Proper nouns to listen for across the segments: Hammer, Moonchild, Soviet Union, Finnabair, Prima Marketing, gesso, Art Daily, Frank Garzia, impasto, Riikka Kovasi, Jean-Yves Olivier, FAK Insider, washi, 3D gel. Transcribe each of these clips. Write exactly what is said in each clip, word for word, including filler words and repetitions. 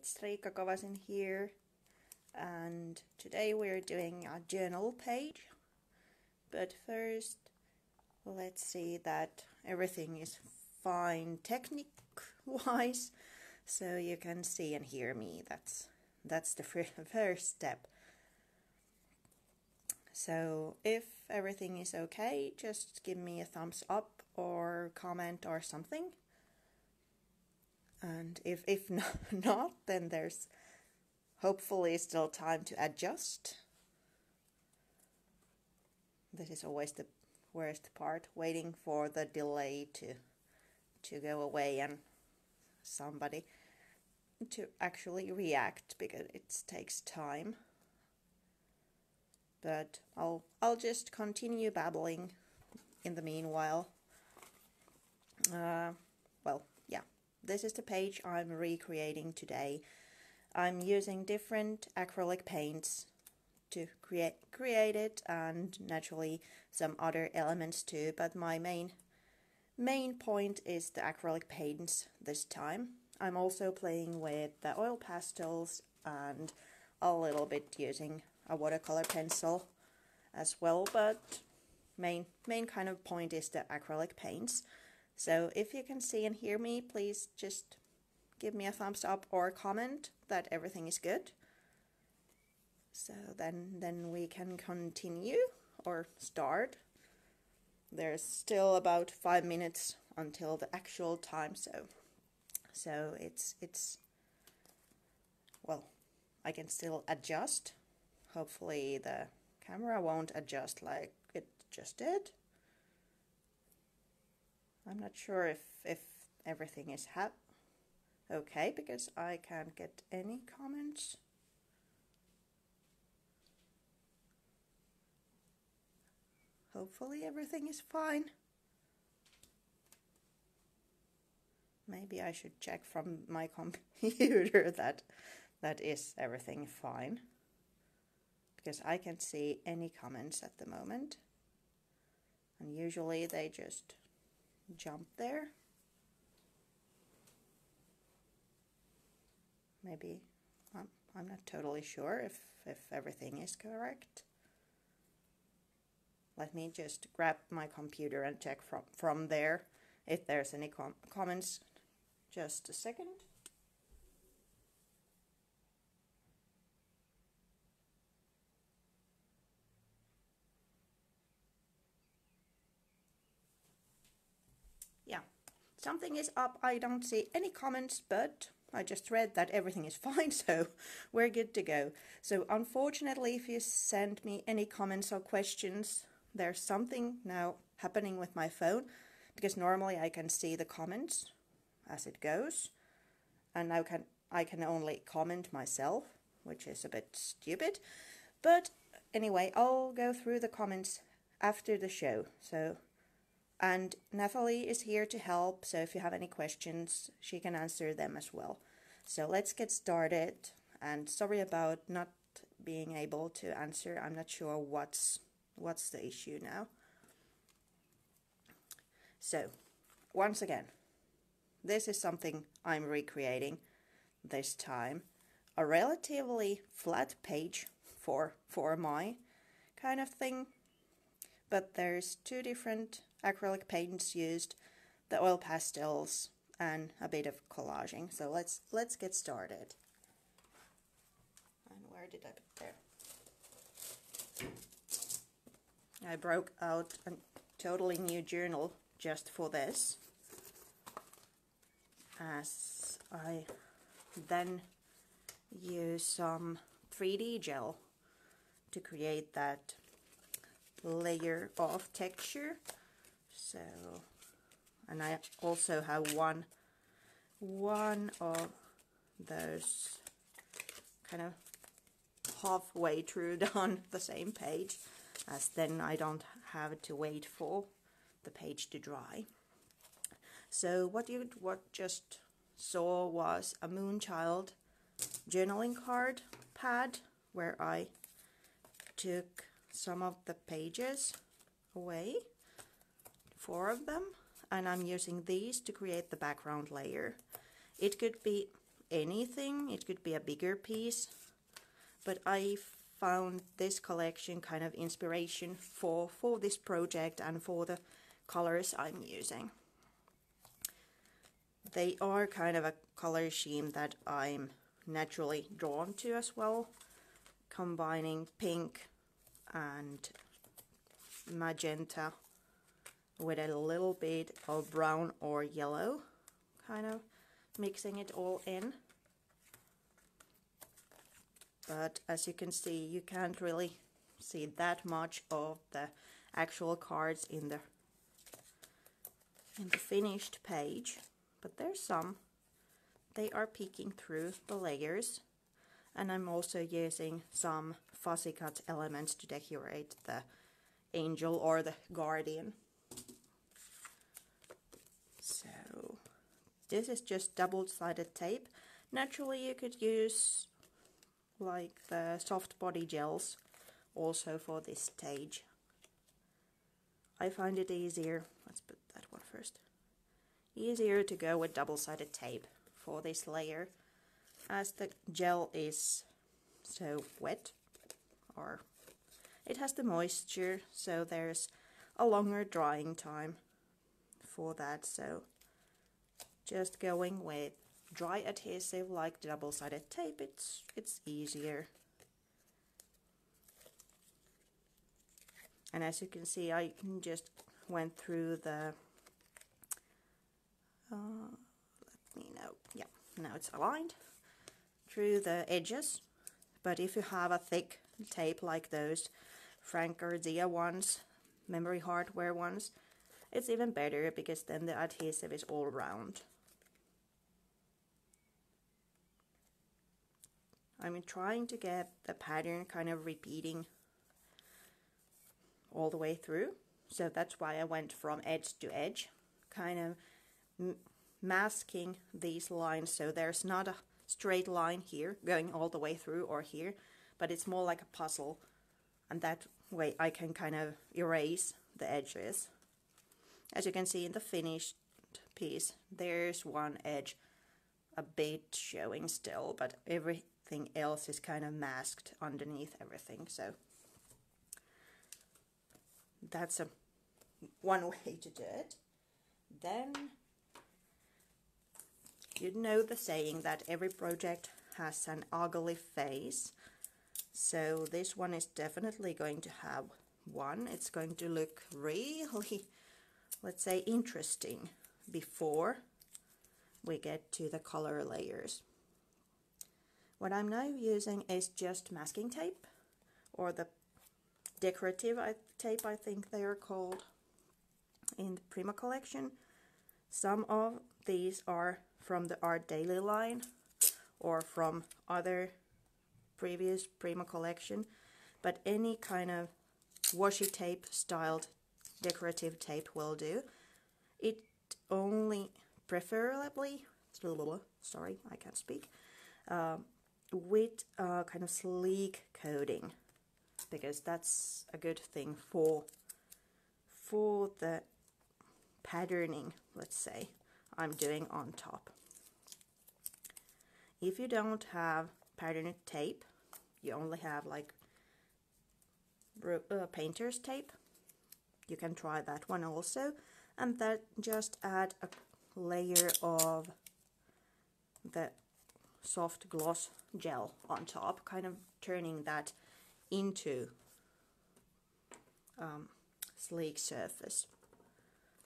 it's Riikka Kovasin here, and today we're doing a journal page, but first let's see that everything is fine technique-wise, so you can see and hear me. That's that's the first step. So if everything is okay, just give me a thumbs up or comment or something. And if, if not, then there's hopefully still time to adjust. This is always the worst part, waiting for the delay to, to go away and somebody to actually react, because it takes time. But I'll, I'll just continue babbling in the meanwhile. Uh, well, yeah. This is the page I'm recreating today. I'm using different acrylic paints to create create it, and naturally some other elements too, but my main main point is the acrylic paints this time. I'm also playing with the oil pastels and a little bit using a watercolor pencil as well, but main main kind of point is the acrylic paints. So if you can see and hear me, please just give me a thumbs up or comment that everything is good. So then, then we can continue or start. There's still about five minutes until the actual time, so so it's it's well, I can still adjust. Hopefully the camera won't adjust like it just did. I'm not sure if, if everything is hap okay, because I can't get any comments. Hopefully everything is fine. Maybe I should check from my computer that that is everything fine, because I can't see any comments at the moment. And usually they just jump there. Maybe I'm, I'm not totally sure if, if everything is correct. Let me just grab my computer and check from, from there if there's any com comments. Just a second. Something is up. I don't see any comments, but I just read that everything is fine, so we're good to go. So unfortunately, if you send me any comments or questions, there's something now happening with my phone, because normally I can see the comments as it goes, and now can I can only comment myself, which is a bit stupid. But anyway, I'll go through the comments after the show. So. And Nathalie is here to help, so if you have any questions, she can answer them as well. So let's get started, and sorry about not being able to answer. I'm not sure what's, what's the issue now. So, once again, this is something I'm recreating this time. A relatively flat page for, for my kind of thing, but there's two different acrylic paints used, the oil pastels, and a bit of collaging. So let's let's get started. And where did I put there? I broke out a totally new journal just for this, as I then use some three D gel to create that layer of texture. So, and I also have one, one of those kind of halfway through on the same page, as then I don't have to wait for the page to dry. So what you what just saw was a Moonchild journaling card pad, where I took some of the pages away. Four of them, and I'm using these to create the background layer. It could be anything. It could be a bigger piece, but I found this collection kind of inspiration for, for this project and for the colors I'm using. They are kind of a color scheme that I'm naturally drawn to as well, combining pink and magenta with a little bit of brown or yellow, kind of mixing it all in. But as you can see, you can't really see that much of the actual cards in the in the finished page, but there's some. They are peeking through the layers, and I'm also using some fuzzy cut elements to decorate the angel or the guardian. So this is just double-sided tape. Naturally you could use like the soft body gels also for this stage. I find it easier, let's put that one first, easier to go with double-sided tape for this layer, as the gel is so wet, or it has the moisture, so there's a longer drying time for that. So just going with dry adhesive like double-sided tape, it's it's easier. And as you can see, I just went through the uh, let me know, yeah, now it's aligned through the edges. But if you have a thick tape like those Frank Garzia ones, memory hardware ones, it's even better, because then the adhesive is all round. I'm trying to get the pattern kind of repeating all the way through, so that's why I went from edge to edge, kind of m masking these lines, so there's not a straight line here going all the way through or here, but it's more like a puzzle, and that way I can kind of erase the edges. As you can see in the finished piece, there's one edge a bit showing still, but everything else is kind of masked underneath everything. So that's a one way to do it. Then you know the saying that every project has an ugly face, so this one is definitely going to have one. It's going to look really, let's say, interesting before we get to the color layers. What I'm now using is just masking tape, or the decorative tape, I think they are called in the Prima collection. Some of these are from the Art Daily line or from other previous Prima collection, but any kind of washi tape styled decorative tape will do. It only preferably, sorry, I can't speak, um, with a kind of sleek coating, because that's a good thing for for the patterning, let's say, I'm doing on top. If you don't have patterned tape, you only have like uh, painter's tape, you can try that one also, and then just add a layer of the soft gloss gel on top, kind of turning that into um, sleek surface.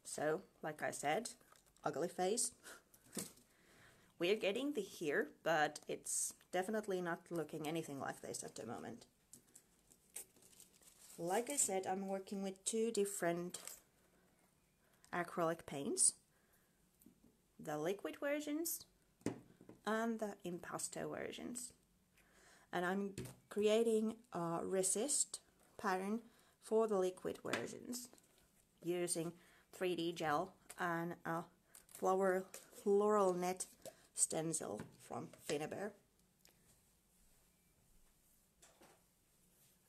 So, like I said, ugly face. We're getting the here, but it's definitely not looking anything like this at the moment. Like I said, I'm working with two different acrylic paints, the liquid versions and the impasto versions. And I'm creating a resist pattern for the liquid versions using three D gel and a flower, floral net stencil from Finnabair.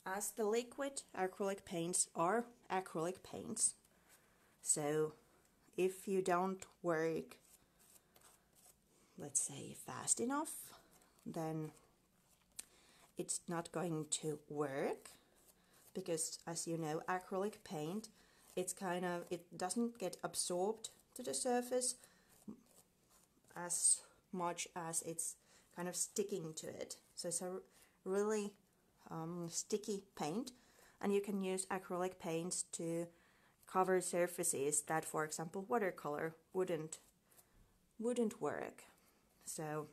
As the liquid acrylic paints are acrylic paints, so if you don't work let's say, fast enough, then it's not going to work, because as you know, acrylic paint, it's kind of, it doesn't get absorbed to the surface as much as it's kind of sticking to it. So it's a really um, sticky paint, and you can use acrylic paints to cover surfaces that, for example, watercolor wouldn't wouldn't work. So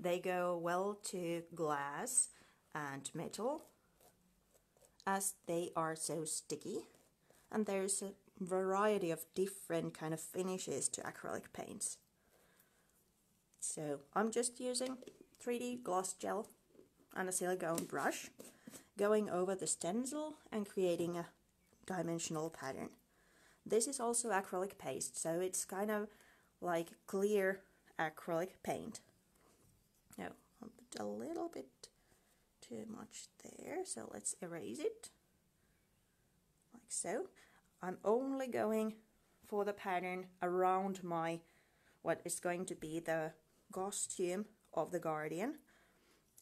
they go well to glass and metal, as they are so sticky. And there's a variety of different kind of finishes to acrylic paints. So I'm just using three D gloss gel and a silicone brush, going over the stencil and creating a dimensional pattern. This is also acrylic paste, so it's kind of like clear acrylic paint. No, I'll put a little bit too much there, so let's erase it, like so. I'm only going for the pattern around my, what is going to be the costume of the guardian,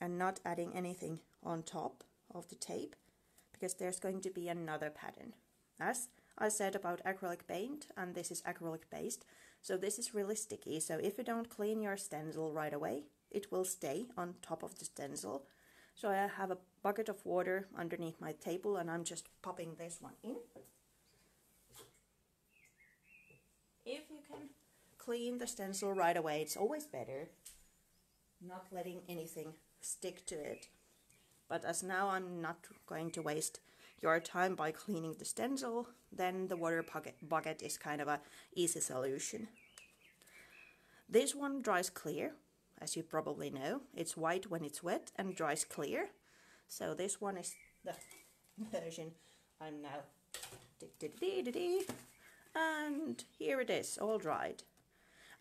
and not adding anything on top of the tape, because there's going to be another pattern. As I said about acrylic paint, and this is acrylic paste, so this is really sticky, so if you don't clean your stencil right away, it will stay on top of the stencil. So I have a bucket of water underneath my table, and I'm just popping this one in. If you can clean the stencil right away, it's always better, not letting anything stick to it. But as now I'm not going to waste your time by cleaning the stencil, then the water bucket, bucket is kind of an easy solution. This one dries clear. As you probably know, it's white when it's wet and dries clear. So this one is the version I'm now... And here it is, all dried.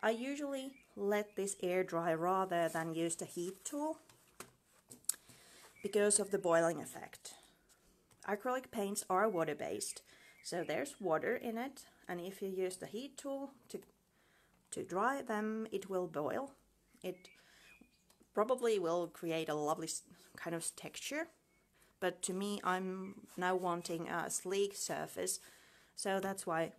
I usually let this air dry rather than use the heat tool, because of the boiling effect. Acrylic paints are water-based, so there's water in it, and if you use the heat tool to, to dry them, it will boil. It probably will create a lovely kind of texture, but to me, I'm now wanting a sleek surface, so that's why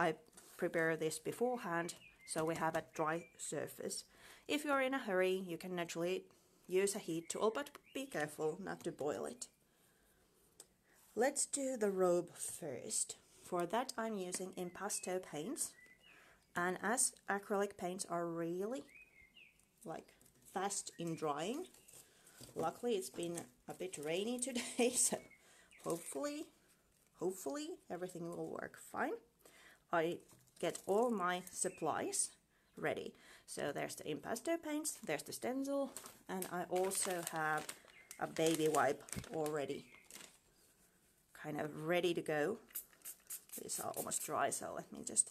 I prepare this beforehand, so we have a dry surface. If you're in a hurry, you can naturally use a heat tool, but be careful not to boil it. Let's do the robe first. For that, I'm using impasto paints, and as acrylic paints are really like fast in drying. Luckily it's been a bit rainy today, so hopefully hopefully everything will work fine. I get all my supplies ready. So there's the impasto paints, there's the stencil, and I also have a baby wipe already kind of ready to go. These are almost dry, so let me just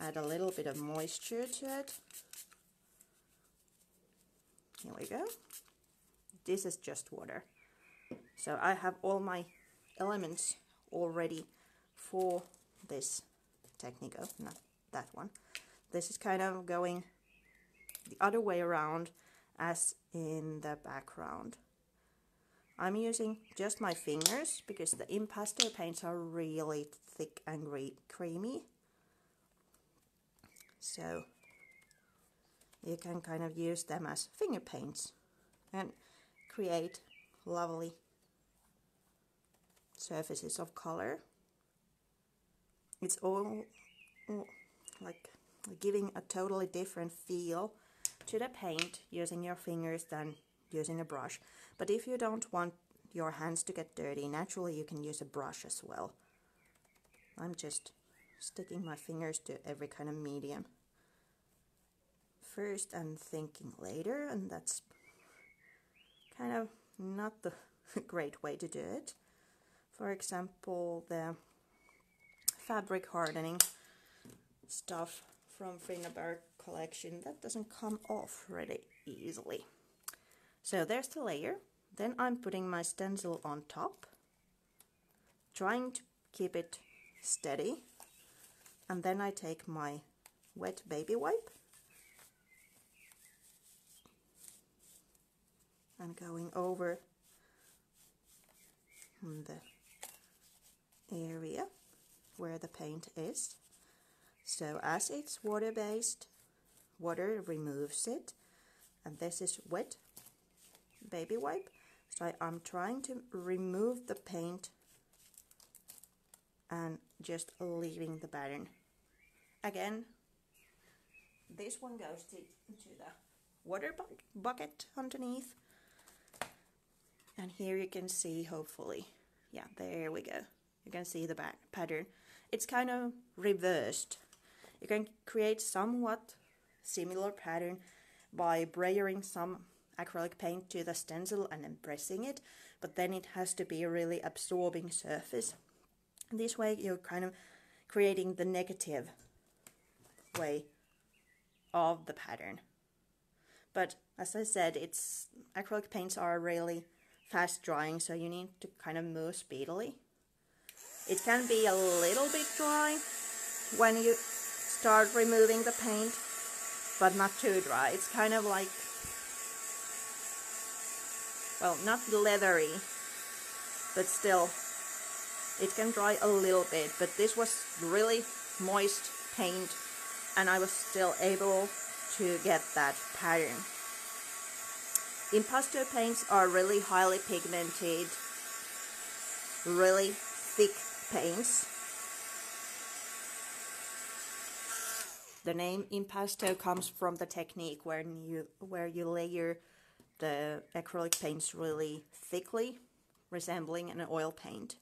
add a little bit of moisture to it. Here we go. This is just water. So I have all my elements already for this Technico, not that one. This is kind of going the other way around as in the background. I'm using just my fingers because the impasto paints are really thick and creamy. So you can kind of use them as finger paints and create lovely surfaces of color. It's all like giving a totally different feel to the paint using your fingers than using a brush. But if you don't want your hands to get dirty, naturally you can use a brush as well. I'm just sticking my fingers to every kind of medium first and thinking later, and that's kind of not the great way to do it. For example, the fabric hardening stuff from Finnabair collection, that doesn't come off really easily. So there's the layer, then I'm putting my stencil on top, trying to keep it steady, and then I take my wet baby wipe and going over the area where the paint is. So as it's water-based, water removes it, and this is wet baby wipe, so I, I'm trying to remove the paint and just leaving the pattern. Again, this one goes to, to the water bu bucket underneath, and here you can see, hopefully, yeah, there we go, you can see the back pattern. It's kind of reversed. You can create somewhat similar pattern by brayering some acrylic paint to the stencil and then pressing it, but then it has to be a really absorbing surface. This way you're kind of creating the negative way of the pattern. But as I said, it's acrylic paints are really fast drying, so you need to kind of move speedily. It can be a little bit dry when you start removing the paint, but not too dry. It's kind of like, well, not leathery, but still it can dry a little bit. But this was really moist paint, and I was still able to get that pattern. Impasto paints are really highly pigmented, really thick paints. The name impasto comes from the technique where you where you layer the acrylic paints really thickly, resembling an oil paint.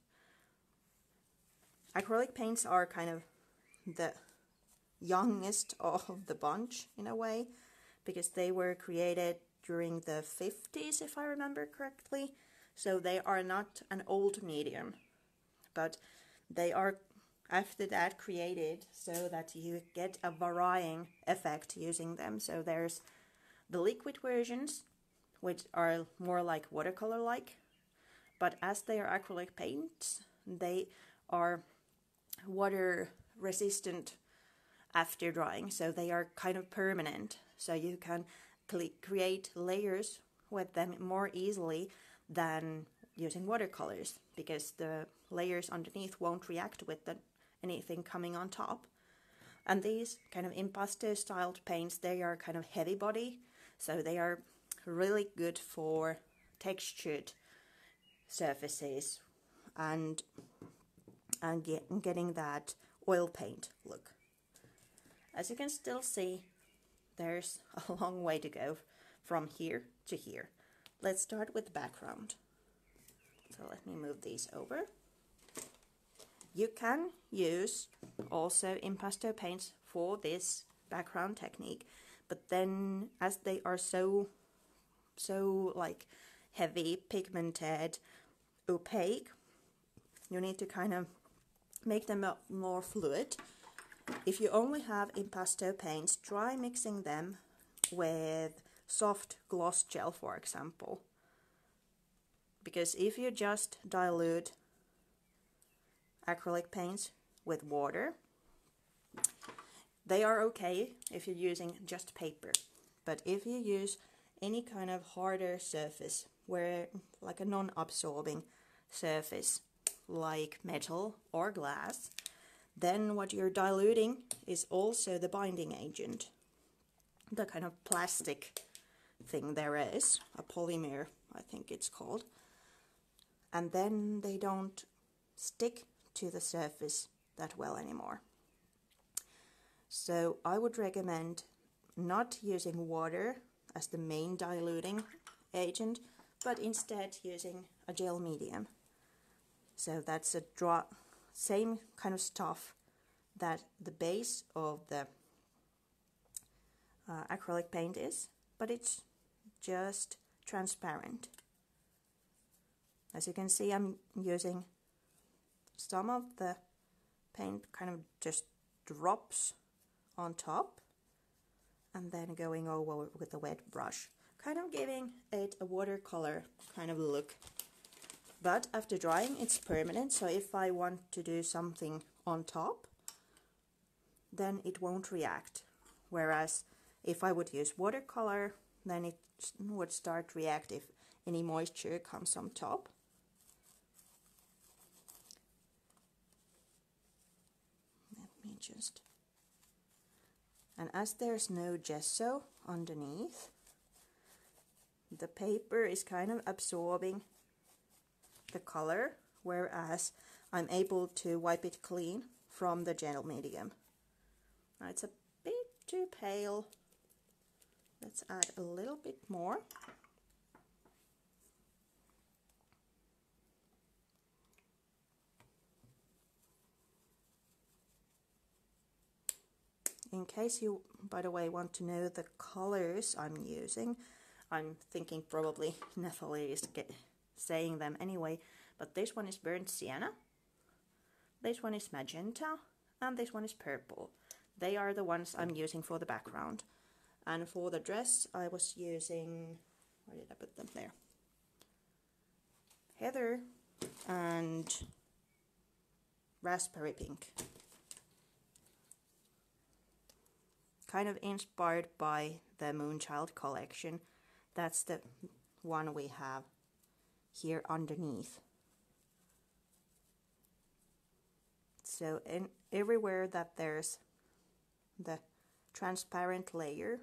Acrylic paints are kind of the youngest of the bunch in a way, because they were created during the fifties, if I remember correctly, so they are not an old medium, but they are after that created so that you get a varying effect using them. So there's the liquid versions, which are more like watercolor like, but as they are acrylic paints, they are water resistant after drying, so they are kind of permanent, so you can create layers with them more easily than using watercolors, because the layers underneath won't react with the anything coming on top. And these kind of impasto styled paints, they are kind of heavy body, so they are really good for textured surfaces and and get, getting that oil paint look. As you can still see, there's a long way to go from here to here. Let's start with the background. So let me move these over. You can use also impasto paints for this background technique, but then as they are so, so like heavy, pigmented, opaque, you need to kind of make them more fluid. If you only have impasto paints, try mixing them with soft gloss gel, for example, because if you just dilute acrylic paints with water, they are okay if you're using just paper, but if you use any kind of harder surface, where like a non-absorbing surface like metal or glass, then what you're diluting is also the binding agent, the kind of plastic thing there is, a polymer, I think it's called, and then they don't stick to the surface that well anymore. So I would recommend not using water as the main diluting agent, but instead using a gel medium. So that's a dry, same kind of stuff that the base of the uh, acrylic paint is, but it's just transparent. As you can see, I'm using some of the paint kind of just drops on top, and then going over with a wet brush, kind of giving it a watercolor kind of look. But after drying, it's permanent, so if I want to do something on top, then it won't react. Whereas if I would use watercolor, then it would start reactive any moisture comes on top. Let me just, and as there's no gesso underneath, the paper is kind of absorbing the color, whereas I'm able to wipe it clean from the gel medium. Now it's a bit too pale. Let's add a little bit more. In case you, by the way, want to know the colors I'm using, I'm thinking probably Nathalie is get, saying them anyway, but this one is burnt sienna, this one is magenta, and this one is purple. They are the ones I'm using for the background. And for the dress, I was using, where did I put them there? Heather and raspberry pink. Kind of inspired by the Moonchild collection. That's the one we have here underneath. So in everywhere that there's the transparent layer,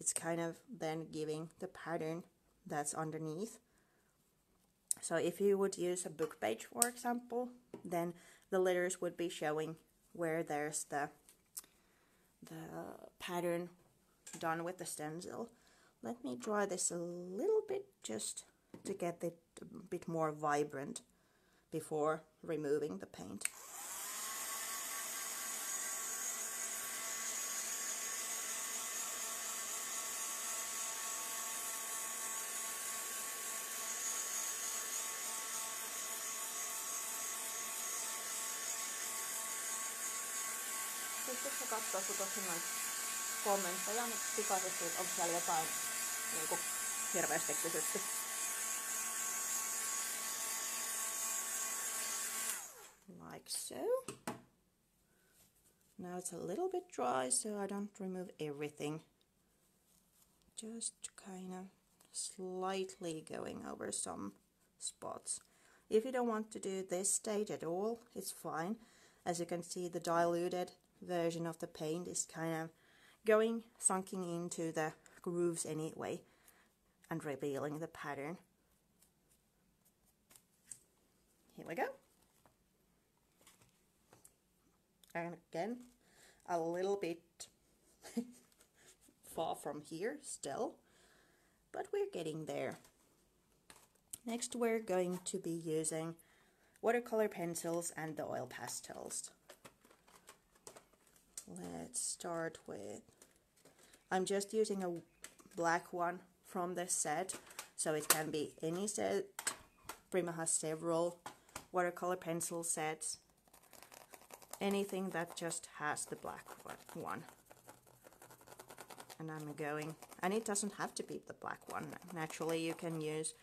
it's kind of then giving the pattern that's underneath. So if you would use a book page, for example, then the letters would be showing where there's the the pattern done with the stencil. Let me dry this a little bit just to get it a bit more vibrant before removing the paint. Pystytkö katsoa tuossa noin kommentteja pikaisesti, että onko siellä jotain niin hirveästi kysytty? Like so. Now it's a little bit dry, so I don't remove everything. Just kind of slightly going over some spots. If you don't want to do this stage at all, it's fine. As you can see, the diluted version of the paint is kind of going, sunking into the grooves anyway and revealing the pattern. Here we go. And again, a little bit far from here still, but we're getting there. Next we're going to be using watercolor pencils and the oil pastels. Let's start with, I'm just using a black one from this set, so it can be any set. Prima has several watercolor pencil sets, anything that just has the black one. And I'm going, and it doesn't have to be the black one. Naturally you can use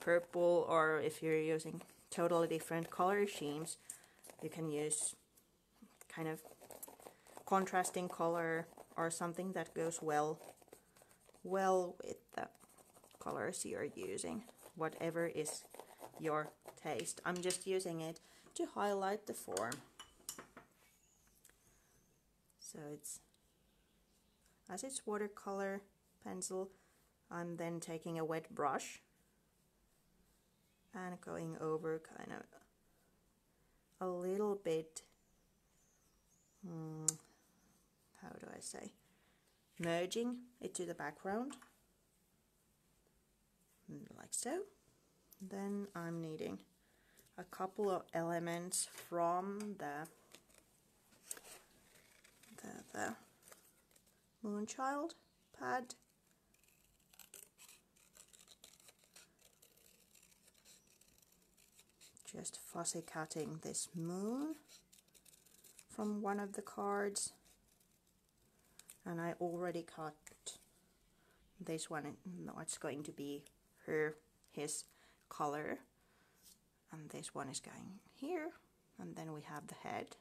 purple, or if you're using totally different color schemes, you can use kind of contrasting color or something that goes well well with the colors you're using, whatever is your taste. I'm just using it to highlight the form. So it's, as it's watercolor pencil, I'm then taking a wet brush and going over kind of a little bit, hmm, how do I say, merging it to the background, like so. Then I'm needing a couple of elements from the, the, the Moonchild pad. Just fussy cutting this moon from one of the cards. And I already cut this one, it's going to be her, his color. And this one is going here. And then we have the head.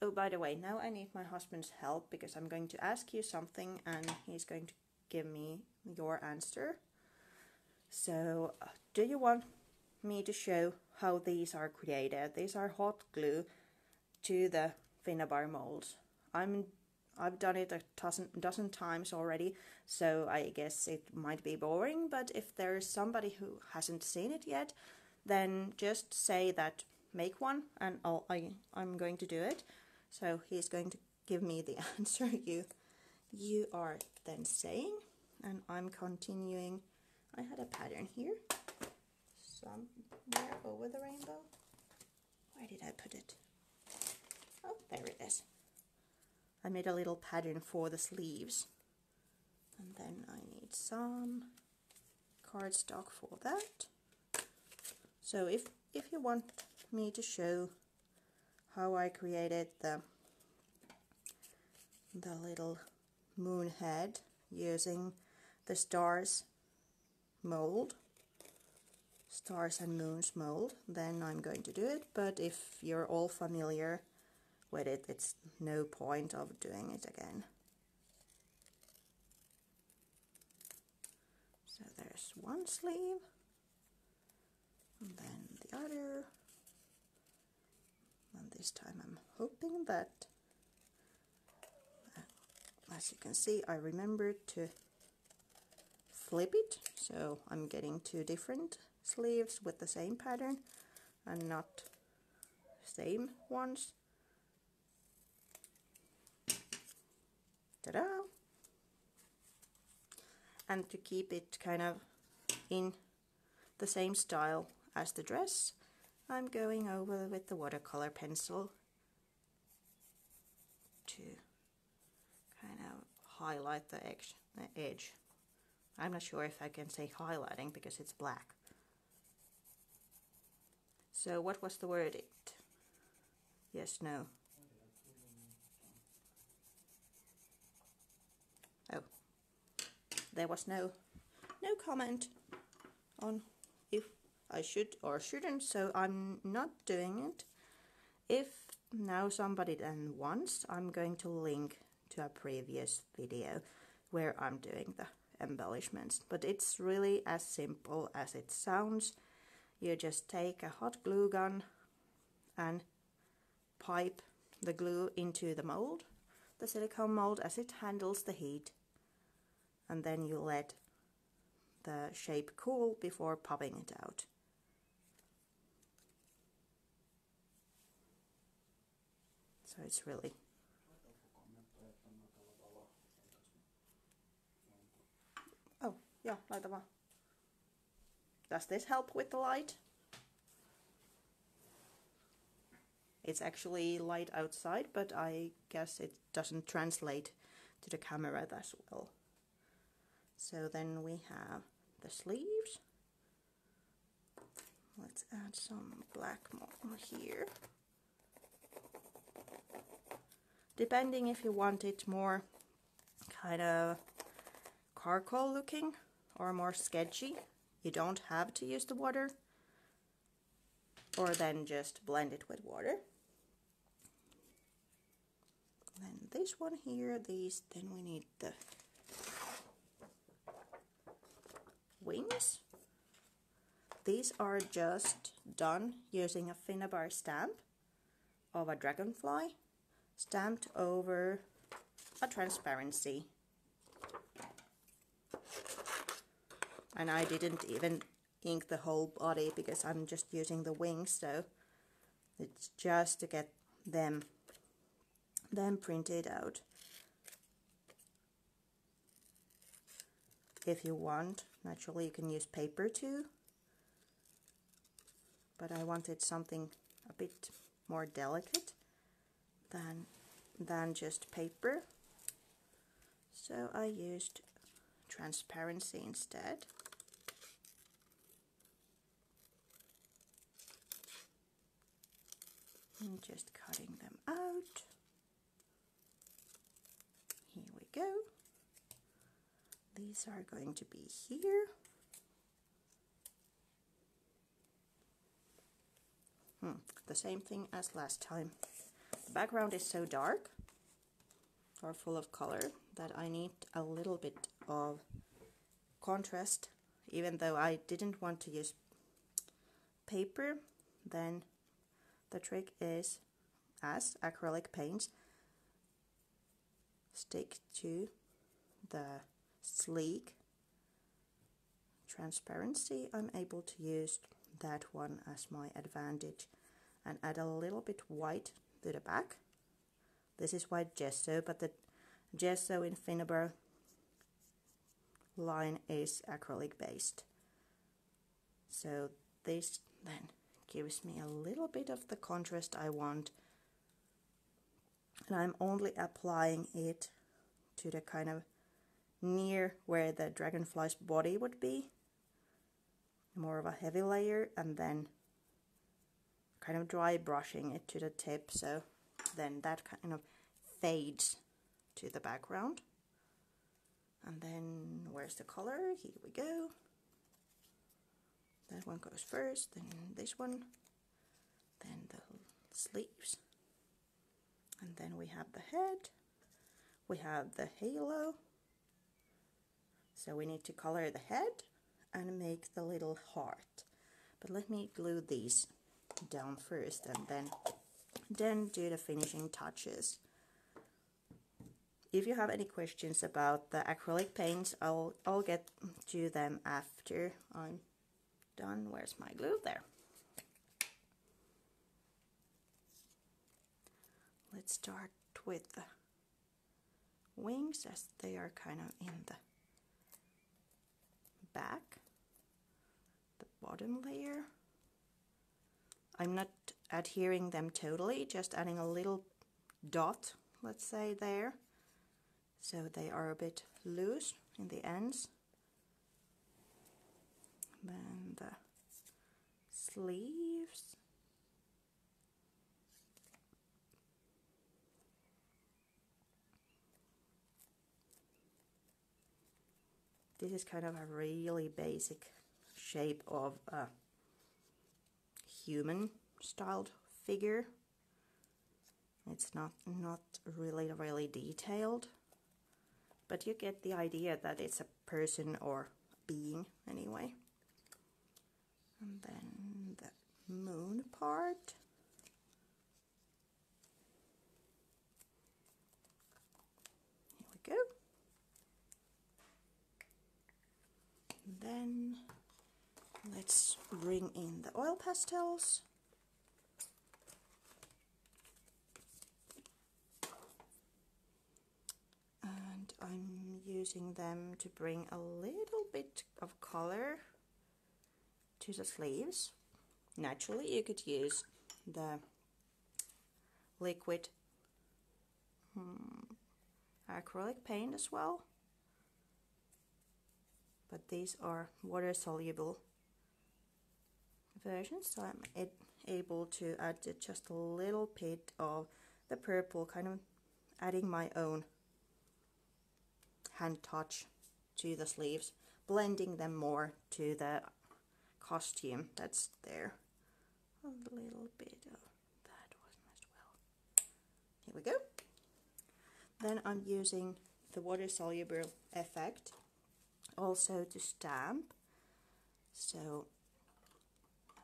Oh, by the way, now I need my husband's help because I'm going to ask you something and he's going to give me your answer. So do you want me to show how these are created? These are hot glue to the Finnabair molds. I'm I've done it a dozen, dozen times already, so I guess it might be boring, but if there is somebody who hasn't seen it yet, then just say that make one and I'll, I, I'm going to do it. So he's going to give me the answer you, you are then saying, and I'm continuing. I had a pattern here, somewhere over the rainbow. Where did I put it? Oh, there it is. I made a little pattern for the sleeves, and then I need some cardstock for that. So if if you want me to show how I created the the little moon head using the stars mold, stars and moons mold, then I'm going to do it. But if you're all familiar with it, it's no point of doing it again. So there's one sleeve, and then the other, and this time I'm hoping that, uh, as you can see, I remembered to flip it, so I'm getting two different sleeves with the same pattern and not same ones. Ta-da! And to keep it kind of in the same style as the dress, I'm going over with the watercolor pencil to kind of highlight the edge. The edge. I'm not sure if I can say highlighting because it's black. So what was the word? It? Yes, no. Oh, there was no no comment on if I should or shouldn't, so I'm not doing it. If now somebody then wants, I'm going to link to a previous video where I'm doing the embellishments, but it's really as simple as it sounds. You just take a hot glue gun and pipe the glue into the mold, the silicone mold, as it handles the heat, and then you let the shape cool before popping it out. So it's really oh yeah, like that one. Does this help with the light? It's actually light outside, but I guess it doesn't translate to the camera as well. So then we have the sleeves. Let's add some black more here. Depending if you want it more kind of charcoal looking or more sketchy, you don't have to use the water, or then just blend it with water. Then this one here, these, then we need the wings. These are just done using a Finnabair stamp of a dragonfly, stamped over a transparency. And I didn't even ink the whole body because I'm just using the wings, so it's just to get them Then print it out. If you want, naturally you can use paper too, but I wanted something a bit more delicate than, than just paper, so I used transparency instead. And just cutting them out. Here we go. These are going to be here. Hmm, the same thing as last time. The background is so dark or full of color that I need a little bit of contrast even though I didn't want to use paper, then the trick is, as acrylic paints, stick to the sleek transparency. I'm able to use that one as my advantage and add a little bit white to the back. This is white gesso, but the gesso in Finnabair line is acrylic based. So this then gives me a little bit of the contrast I want. And I'm only applying it to the kind of near where the dragonfly's body would be, more of a heavy layer, and then kind of dry brushing it to the tip, so then that kind of fades to the background. And then where's the color? Here we go. That one goes first, then this one, then the sleeves, and then we have the head, we have the halo. So we need to color the head and make the little heart. But let me glue these down first and then then do the finishing touches. If you have any questions about the acrylic paints, I'll I'll get to them after I'm done. Where's my glue? There. Let's start with the wings, as they are kind of in the back, the bottom layer. I'm not adhering them totally, just adding a little dot, let's say, there, so they are a bit loose in the ends. Then the sleeves. This is kind of a really basic shape of a human styled figure. It's not not really really detailed, but you get the idea that it's a person or being anyway. And then the moon part. Here we go. Then let's bring in the oil pastels. And I'm using them to bring a little bit of color to the sleeves. Naturally, you could use the liquid hmm, acrylic paint as well, but these are water-soluble versions, so I'm able to add just a little bit of the purple, kind of adding my own hand touch to the sleeves, blending them more to the costume that's there. A little bit of that one as well. Here we go. Then I'm using the water-soluble effect also to stamp. So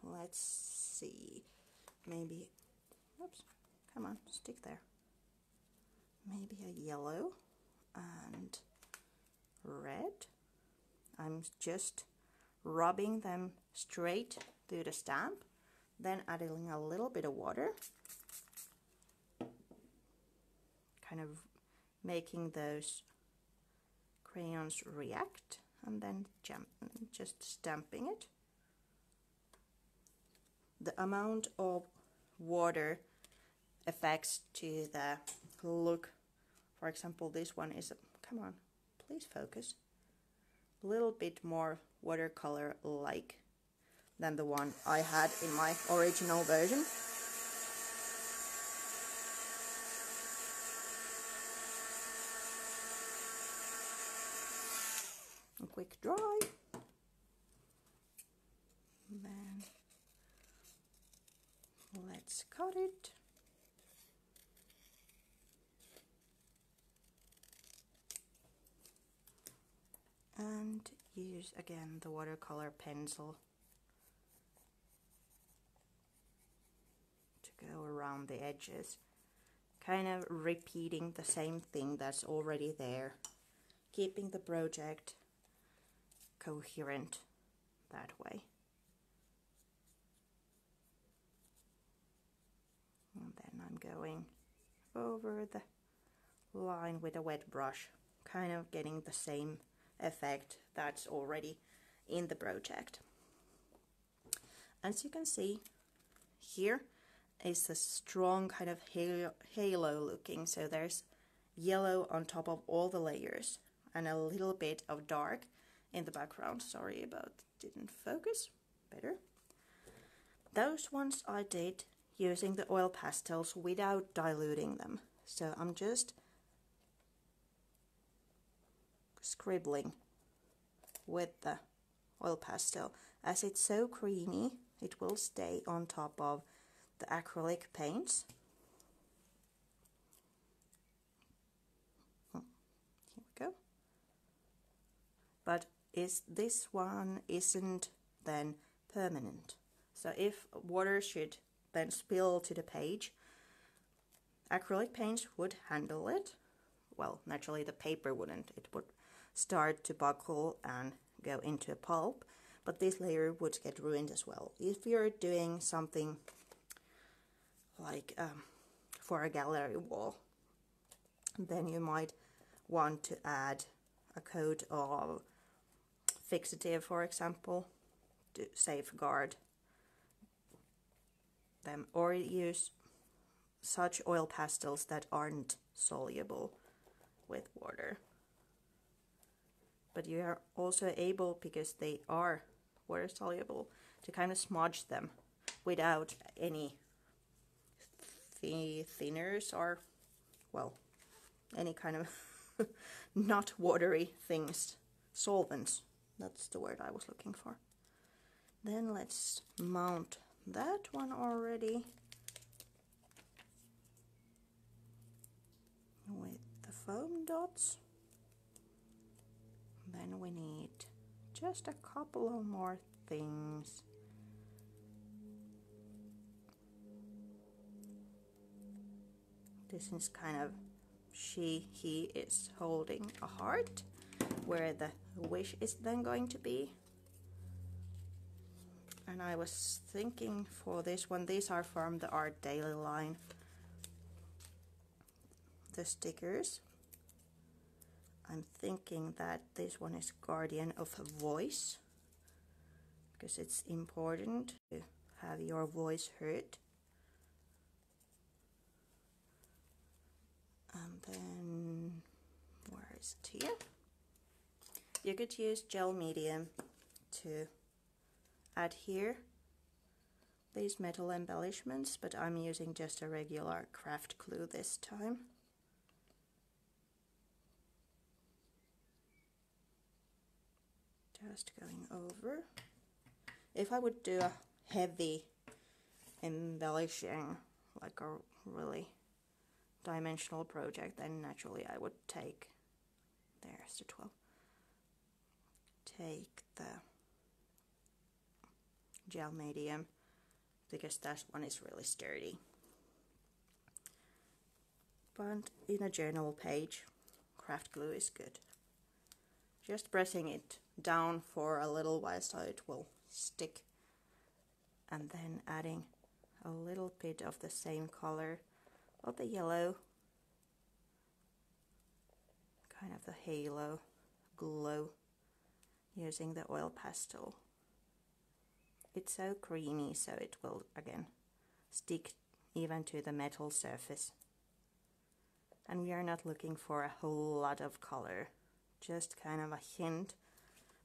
let's see, maybe, oops, come on, stick there, maybe a yellow and red. I'm just rubbing them straight through the stamp, then adding a little bit of water, kind of making those crayons react, and then jump, just stamping it. The amount of water affects to the look. For example, this one is, come on, please focus, a little bit more watercolor like than the one I had in my original version. A quick dry, and then let's cut it. And use again the watercolor pencil to go around the edges, kind of repeating the same thing that's already there, keeping the project coherent that way. And then I'm going over the line with a wet brush, kind of getting the same effect that's already in the project. As you can see, here is a strong kind of halo, halo looking, so there's yellow on top of all the layers and a little bit of dark in the background. Sorry about didn't focus better. Those ones I did using the oil pastels without diluting them, so I'm just scribbling with the oil pastel. As it's so creamy, it will stay on top of the acrylic paints. Here we go. But is this one isn't then permanent. So if water should then spill to the page, acrylic paints would handle it. Well, naturally the paper wouldn't. It would start to buckle and go into a pulp, but this layer would get ruined as well. If you're doing something like um, for a gallery wall, then you might want to add a coat of fixative, for example, to safeguard them, or use such oil pastels that aren't soluble with water. But you are also able, because they are water soluble, to kind of smudge them without any th thinners or, well, any kind of not watery things, solvents. That's the word I was looking for. Then let's mount that one already with the foam dots. Then we need just a couple of more things. This is kind of she, he is holding a heart, where the wish is then going to be. And I was thinking for this one, these are from the Art Daily line, the stickers. I'm thinking that this one is Guardian of Voice, because it's important to have your voice heard. And then, where is it here? You could use gel medium to adhere these metal embellishments, but I'm using just a regular craft glue this time. Just going over. If I would do a heavy embellishing, like a really dimensional project, then naturally I would take, there's the twelve, take the gel medium, because that one is really sturdy. But in a journal page, craft glue is good. Just pressing it down for a little while so it will stick, and then adding a little bit of the same color of the yellow, kind of the halo glow, using the oil pastel. It's so creamy, so it will again stick even to the metal surface, and we are not looking for a whole lot of color, just kind of a hint,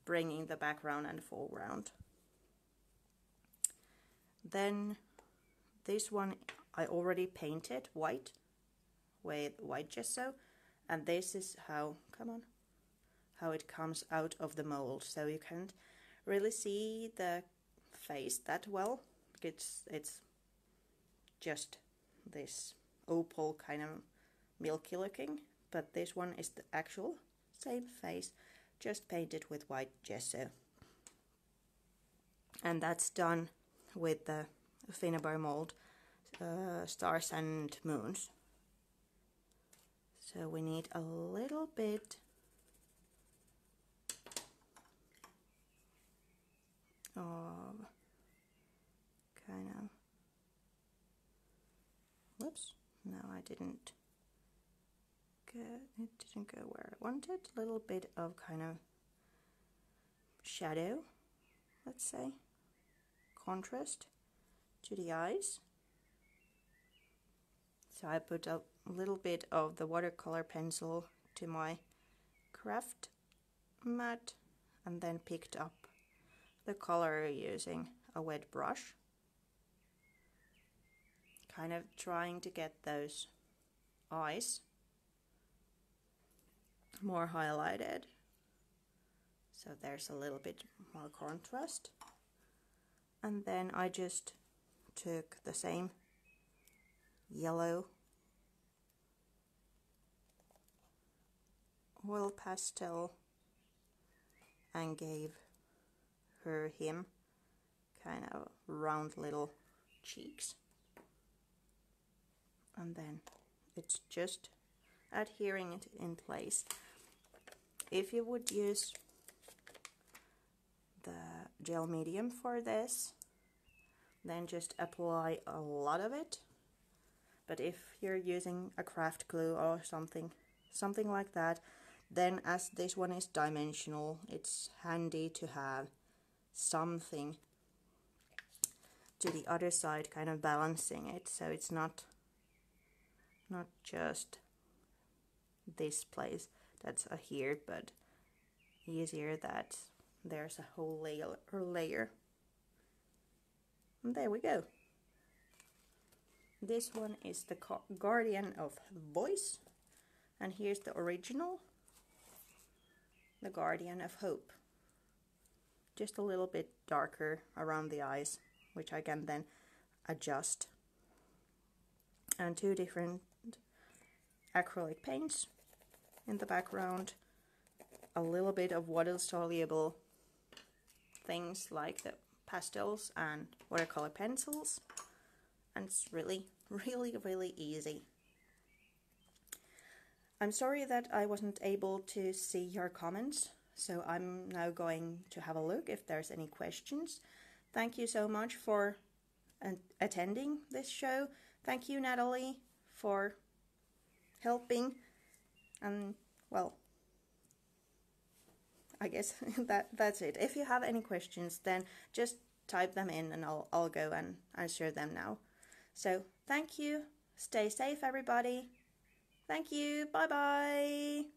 bringing the background and foreground. Then this one I already painted white with white gesso, and this is how, come on, how it comes out of the mold. So you can't really see the face that well. It's, it's just this opal kind of milky looking, but this one is the actual same face, just paint it with white gesso. And that's done with the Finnabair mold, uh, stars and moons. So we need a little bit of kind of, whoops, no, I didn't go, it didn't go where I wanted. A little bit of kind of shadow, let's say, contrast to the eyes. So I put a little bit of the watercolor pencil to my craft mat and then picked up the color using a wet brush, kind of trying to get those eyes more highlighted, so there's a little bit more contrast. And then I just took the same yellow oil pastel and gave her him kind of round little cheeks, and then it's just adhering it in place. If you would use the gel medium for this, then just apply a lot of it. But if you're using a craft glue or something something like that, then as this one is dimensional, it's handy to have something to the other side kind of balancing it, so it's not not just this place that's adhered, but easier that there's a whole layer or layer. And there we go. This one is the Guardian of Voice, and here's the original, the Guardian of Hope. Just a little bit darker around the eyes, which I can then adjust. And two different acrylic paints in the background, a little bit of water-soluble things like the pastels and watercolor pencils. And it's really, really, really easy. I'm sorry that I wasn't able to see your comments, so I'm now going to have a look if there's any questions. Thank you so much for attending this show. Thank you, Natalie, for helping. And well, I guess that that's it. If you have any questions, then just type them in and I'll, I'll go and answer them now. So thank you. Stay safe, everybody. Thank you. Bye-bye.